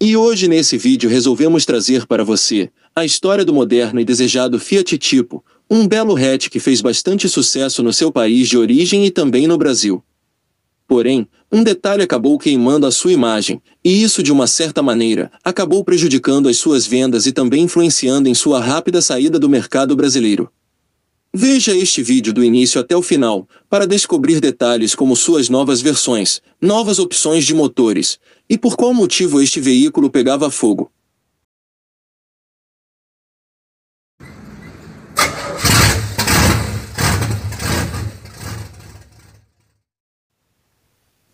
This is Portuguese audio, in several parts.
E hoje nesse vídeo resolvemos trazer para você a história do moderno e desejado Fiat Tipo, um belo hatch que fez bastante sucesso no seu país de origem e também no Brasil. Porém, um detalhe acabou queimando a sua imagem, e isso de uma certa maneira acabou prejudicando as suas vendas e também influenciando em sua rápida saída do mercado brasileiro. Veja este vídeo do início até o final, para descobrir detalhes como suas novas versões, novas opções de motores, e por qual motivo este veículo pegava fogo.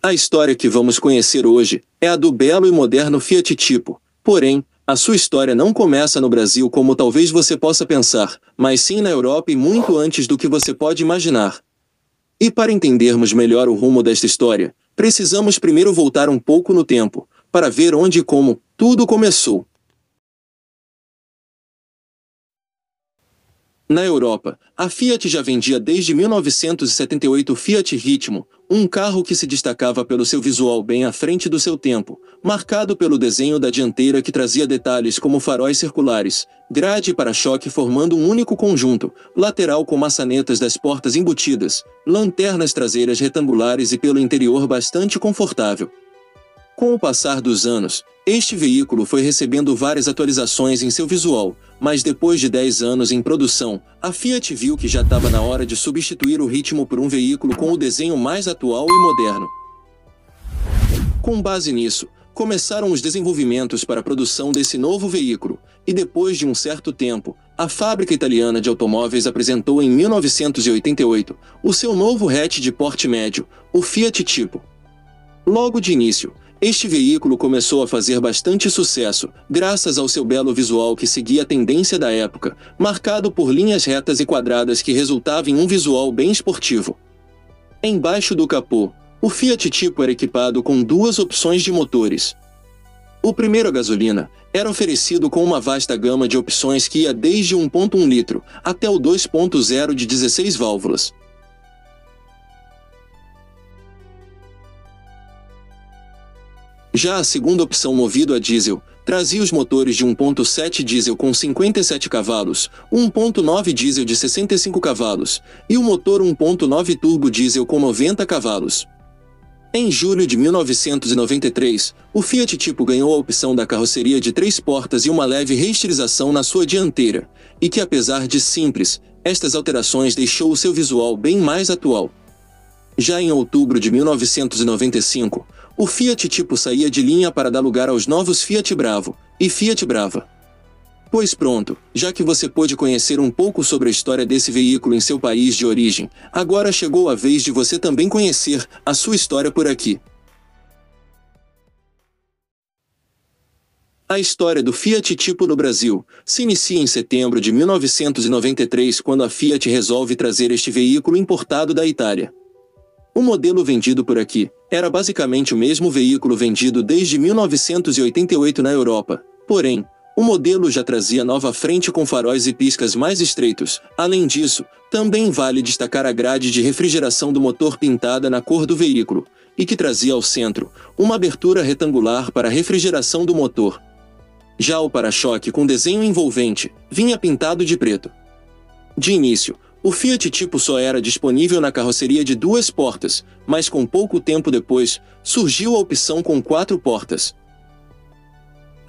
A história que vamos conhecer hoje é a do belo e moderno Fiat Tipo, porém, a sua história não começa no Brasil como talvez você possa pensar, mas sim na Europa e muito antes do que você pode imaginar. E para entendermos melhor o rumo desta história, precisamos primeiro voltar um pouco no tempo, para ver onde e como tudo começou. Na Europa, a Fiat já vendia desde 1978 o Fiat Ritmo, um carro que se destacava pelo seu visual bem à frente do seu tempo, marcado pelo desenho da dianteira que trazia detalhes como faróis circulares, grade e para-choque formando um único conjunto, lateral com maçanetas das portas embutidas, lanternas traseiras retangulares e pelo interior bastante confortável. Com o passar dos anos, este veículo foi recebendo várias atualizações em seu visual, mas depois de 10 anos em produção, a Fiat viu que já estava na hora de substituir o Ritmo por um veículo com o desenho mais atual e moderno. Com base nisso, começaram os desenvolvimentos para a produção desse novo veículo, e depois de um certo tempo, a fábrica italiana de automóveis apresentou em 1988 o seu novo hatch de porte médio, o Fiat Tipo. Logo de início, este veículo começou a fazer bastante sucesso, graças ao seu belo visual que seguia a tendência da época, marcado por linhas retas e quadradas que resultava em um visual bem esportivo. Embaixo do capô, o Fiat Tipo era equipado com duas opções de motores. O primeiro, a gasolina, era oferecido com uma vasta gama de opções que ia desde 1,1 litro até o 2,0 de 16 válvulas. Já a segunda opção, movido a diesel, trazia os motores de 1.7 diesel com 57 cavalos, 1.9 diesel de 65 cavalos e o motor 1.9 turbo diesel com 90 cavalos. Em julho de 1993, o Fiat Tipo ganhou a opção da carroceria de 3 portas e uma leve reestilização na sua dianteira, e que apesar de simples, estas alterações deixou o seu visual bem mais atual. Já em outubro de 1995, o Fiat Tipo saía de linha para dar lugar aos novos Fiat Bravo e Fiat Brava. Pois pronto, já que você pôde conhecer um pouco sobre a história desse veículo em seu país de origem, agora chegou a vez de você também conhecer a sua história por aqui. A história do Fiat Tipo no Brasil se inicia em setembro de 1993, quando a Fiat resolve trazer este veículo importado da Itália. O modelo vendido por aqui era basicamente o mesmo veículo vendido desde 1988 na Europa. Porém, o modelo já trazia nova frente com faróis e piscas mais estreitos. Além disso, também vale destacar a grade de refrigeração do motor pintada na cor do veículo, e que trazia ao centro uma abertura retangular para a refrigeração do motor. Já o para-choque com desenho envolvente vinha pintado de preto. De início, o Fiat Tipo só era disponível na carroceria de 2 portas, mas com pouco tempo depois, surgiu a opção com 4 portas.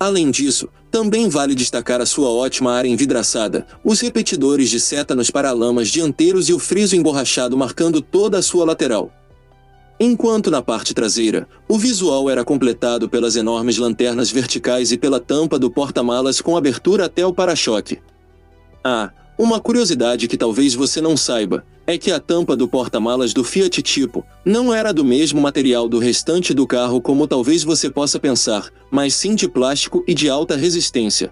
Além disso, também vale destacar a sua ótima área envidraçada, os repetidores de seta nos paralamas dianteiros e o friso emborrachado marcando toda a sua lateral. Enquanto na parte traseira, o visual era completado pelas enormes lanternas verticais e pela tampa do porta-malas com abertura até o para-choque. Uma curiosidade que talvez você não saiba, é que a tampa do porta-malas do Fiat Tipo não era do mesmo material do restante do carro como talvez você possa pensar, mas sim de plástico e de alta resistência.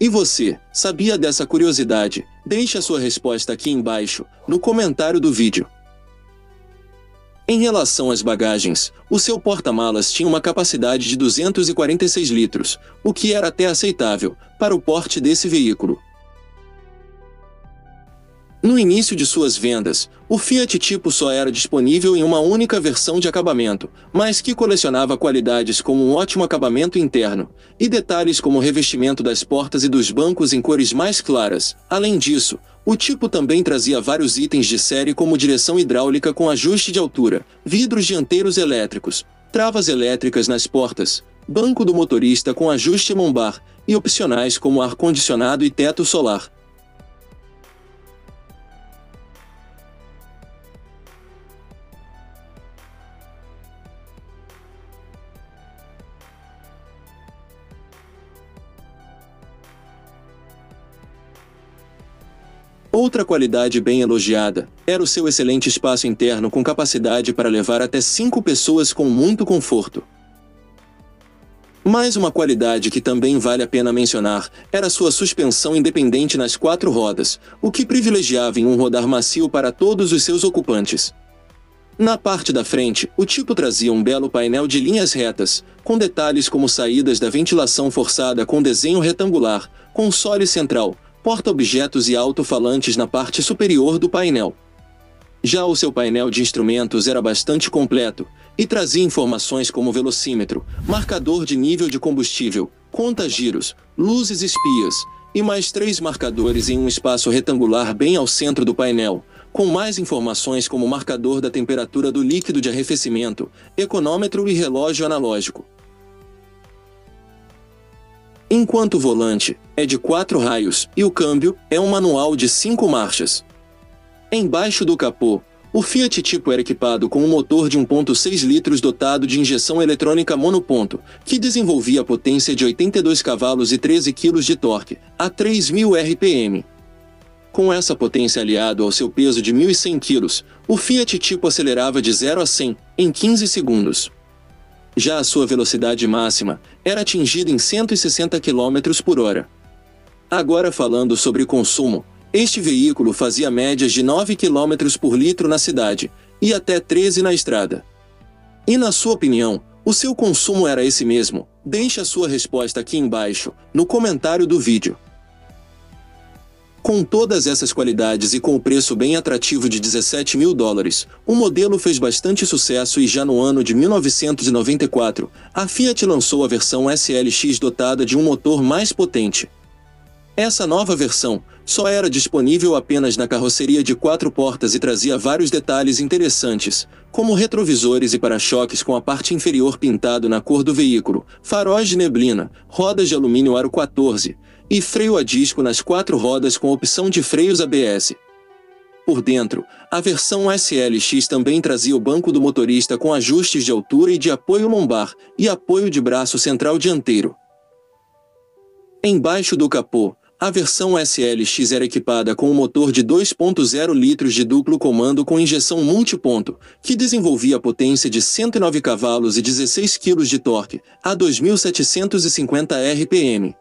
E você, sabia dessa curiosidade? Deixe a sua resposta aqui embaixo, no comentário do vídeo. Em relação às bagagens, o seu porta-malas tinha uma capacidade de 246 litros, o que era até aceitável para o porte desse veículo. No início de suas vendas, o Fiat Tipo só era disponível em uma única versão de acabamento, mas que colecionava qualidades como um ótimo acabamento interno, e detalhes como o revestimento das portas e dos bancos em cores mais claras. Além disso, o Tipo também trazia vários itens de série como direção hidráulica com ajuste de altura, vidros dianteiros elétricos, travas elétricas nas portas, banco do motorista com ajuste lombar, e opcionais como ar-condicionado e teto solar. Outra qualidade bem elogiada era o seu excelente espaço interno com capacidade para levar até 5 pessoas com muito conforto. Mais uma qualidade que também vale a pena mencionar era sua suspensão independente nas 4 rodas, o que privilegiava em um rodar macio para todos os seus ocupantes. Na parte da frente, o Tipo trazia um belo painel de linhas retas, com detalhes como saídas da ventilação forçada com desenho retangular, console central, porta-objetos e alto-falantes na parte superior do painel. Já o seu painel de instrumentos era bastante completo e trazia informações como velocímetro, marcador de nível de combustível, conta-giros, luzes espias e mais 3 marcadores em um espaço retangular bem ao centro do painel, com mais informações como marcador da temperatura do líquido de arrefecimento, econômetro e relógio analógico. Enquanto o volante é de 4 raios e o câmbio é um manual de 5 marchas. Embaixo do capô, o Fiat Tipo era equipado com um motor de 1,6 litros dotado de injeção eletrônica monoponto, que desenvolvia potência de 82 cavalos e 13 kg de torque, a 3.000 RPM. Com essa potência aliado ao seu peso de 1.100 kg, o Fiat Tipo acelerava de 0 a 100 em 15 segundos. Já a sua velocidade máxima era atingida em 160 km por hora. Agora falando sobre consumo, este veículo fazia médias de 9 km por litro na cidade e até 13 na estrada. E na sua opinião, o seu consumo era esse mesmo? Deixe a sua resposta aqui embaixo, no comentário do vídeo. Com todas essas qualidades e com o preço bem atrativo de US$17.000, o modelo fez bastante sucesso e já no ano de 1994, a Fiat lançou a versão SLX dotada de um motor mais potente. Essa nova versão só era disponível apenas na carroceria de 4 portas e trazia vários detalhes interessantes, como retrovisores e para-choques com a parte inferior pintado na cor do veículo, faróis de neblina, rodas de alumínio aro 14, e freio a disco nas 4 rodas com opção de freios ABS. Por dentro, a versão SLX também trazia o banco do motorista com ajustes de altura e de apoio lombar e apoio de braço central dianteiro. Embaixo do capô, a versão SLX era equipada com um motor de 2,0 litros de duplo comando com injeção multiponto, que desenvolvia a potência de 109 cavalos e 16 kg de torque, a 2.750 RPM.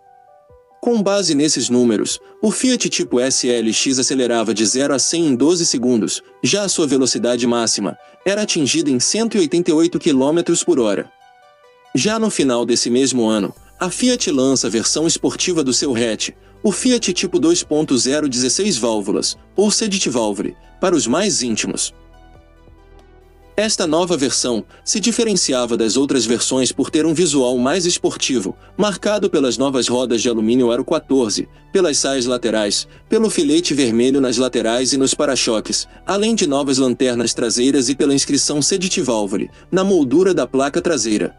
Com base nesses números, o Fiat Tipo SLX acelerava de 0 a 100 em 12 segundos, já a sua velocidade máxima era atingida em 188 km por hora. Já no final desse mesmo ano, a Fiat lança a versão esportiva do seu hatch, o Fiat Tipo 2.0 16 válvulas, ou Sedicivalvole, para os mais íntimos. Esta nova versão se diferenciava das outras versões por ter um visual mais esportivo, marcado pelas novas rodas de alumínio aro 14, pelas saias laterais, pelo filete vermelho nas laterais e nos para-choques, além de novas lanternas traseiras e pela inscrição Sedicivalvole na moldura da placa traseira.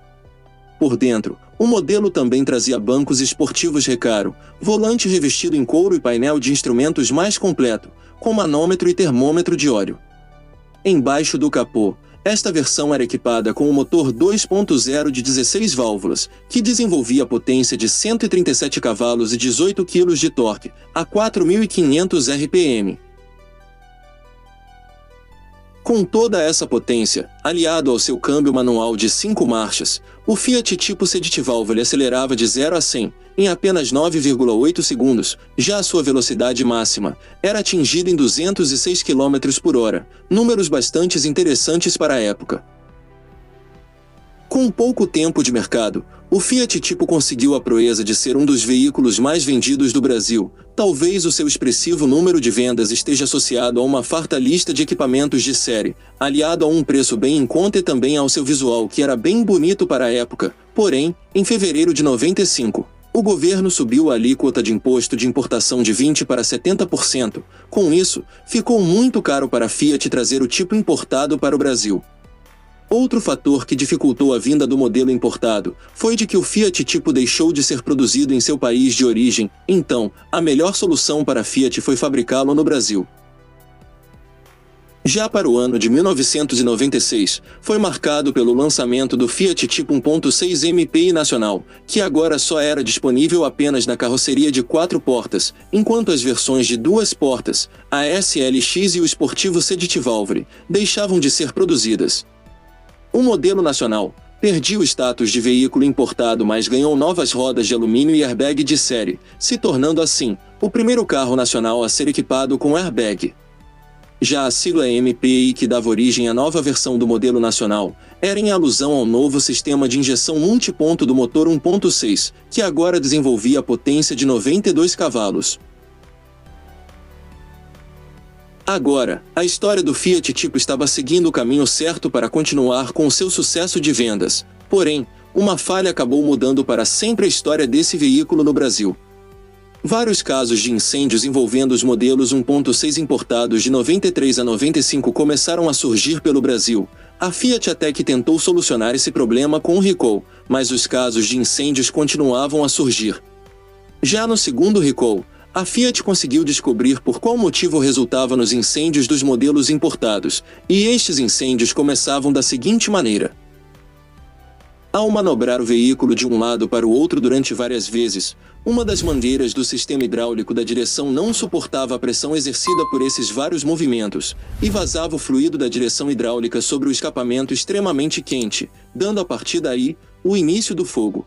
Por dentro, o modelo também trazia bancos esportivos recaro, volante revestido em couro e painel de instrumentos mais completo, com manômetro e termômetro de óleo. Embaixo do capô, esta versão era equipada com um motor 2.0 de 16 válvulas, que desenvolvia potência de 137 cavalos e 18 kg de torque, a 4.500 RPM. Com toda essa potência, aliado ao seu câmbio manual de 5 marchas, o Fiat Tipo Sedicivalvole acelerava de 0 a 100 em apenas 9,8 segundos, já a sua velocidade máxima era atingida em 206 km por hora, números bastante interessantes para a época. Com pouco tempo de mercado, o Fiat Tipo conseguiu a proeza de ser um dos veículos mais vendidos do Brasil. Talvez o seu expressivo número de vendas esteja associado a uma farta lista de equipamentos de série, aliado a um preço bem em conta e também ao seu visual, que era bem bonito para a época. Porém, em fevereiro de 95, o governo subiu a alíquota de imposto de importação de 20% para 70%. Com isso, ficou muito caro para a Fiat trazer o tipo importado para o Brasil. Outro fator que dificultou a vinda do modelo importado foi de que o Fiat Tipo deixou de ser produzido em seu país de origem. Então, a melhor solução para a Fiat foi fabricá-lo no Brasil. Já para o ano de 1996, foi marcado pelo lançamento do Fiat Tipo 1.6 MPI nacional, que agora só era disponível apenas na carroceria de 4 portas, enquanto as versões de 2 portas, a SLX e o esportivo Sedicivalvole, deixavam de ser produzidas. O modelo nacional perdia o status de veículo importado, mas ganhou novas rodas de alumínio e airbag de série, se tornando assim o primeiro carro nacional a ser equipado com airbag. Já a sigla MPI, que dava origem à nova versão do modelo nacional, era em alusão ao novo sistema de injeção multiponto do motor 1.6, que agora desenvolvia a potência de 92 cavalos. Agora, a história do Fiat Tipo estava seguindo o caminho certo para continuar com o seu sucesso de vendas. Porém, uma falha acabou mudando para sempre a história desse veículo no Brasil. Vários casos de incêndios envolvendo os modelos 1.6 importados de 93 a 95 começaram a surgir pelo Brasil. A Fiat até que tentou solucionar esse problema com o recall, mas os casos de incêndios continuavam a surgir. Já no segundo recall, a Fiat conseguiu descobrir por qual motivo resultava nos incêndios dos modelos importados, e estes incêndios começavam da seguinte maneira. Ao manobrar o veículo de um lado para o outro durante várias vezes, uma das mangueiras do sistema hidráulico da direção não suportava a pressão exercida por esses vários movimentos, e vazava o fluido da direção hidráulica sobre o escapamento extremamente quente, dando a partir daí o início do fogo.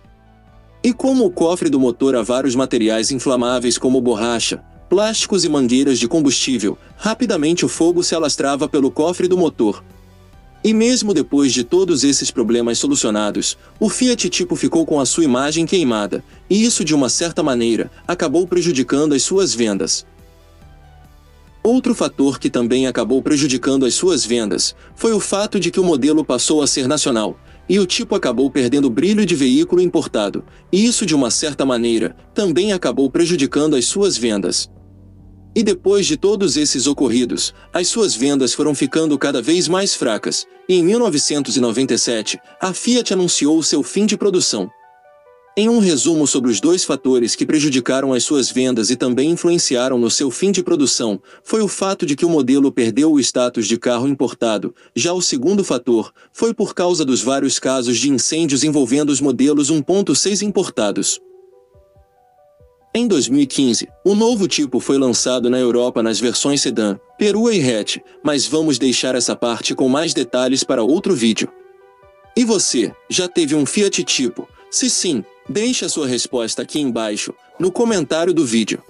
E como o cofre do motor há vários materiais inflamáveis como borracha, plásticos e mangueiras de combustível, rapidamente o fogo se alastrava pelo cofre do motor. E mesmo depois de todos esses problemas solucionados, o Fiat Tipo ficou com a sua imagem queimada, e isso de uma certa maneira acabou prejudicando as suas vendas. Outro fator que também acabou prejudicando as suas vendas foi o fato de que o modelo passou a ser nacional, e o Tipo acabou perdendo o brilho de veículo importado, e isso de uma certa maneira também acabou prejudicando as suas vendas. E depois de todos esses ocorridos, as suas vendas foram ficando cada vez mais fracas, e em 1997, a Fiat anunciou seu fim de produção. Em um resumo sobre os dois fatores que prejudicaram as suas vendas e também influenciaram no seu fim de produção, foi o fato de que o modelo perdeu o status de carro importado. Já o segundo fator foi por causa dos vários casos de incêndios envolvendo os modelos 1.6 importados. Em 2015, o novo Tipo foi lançado na Europa nas versões sedã, perua e hatch, mas vamos deixar essa parte com mais detalhes para outro vídeo. E você, já teve um Fiat Tipo? Se sim, deixe a sua resposta aqui embaixo, no comentário do vídeo.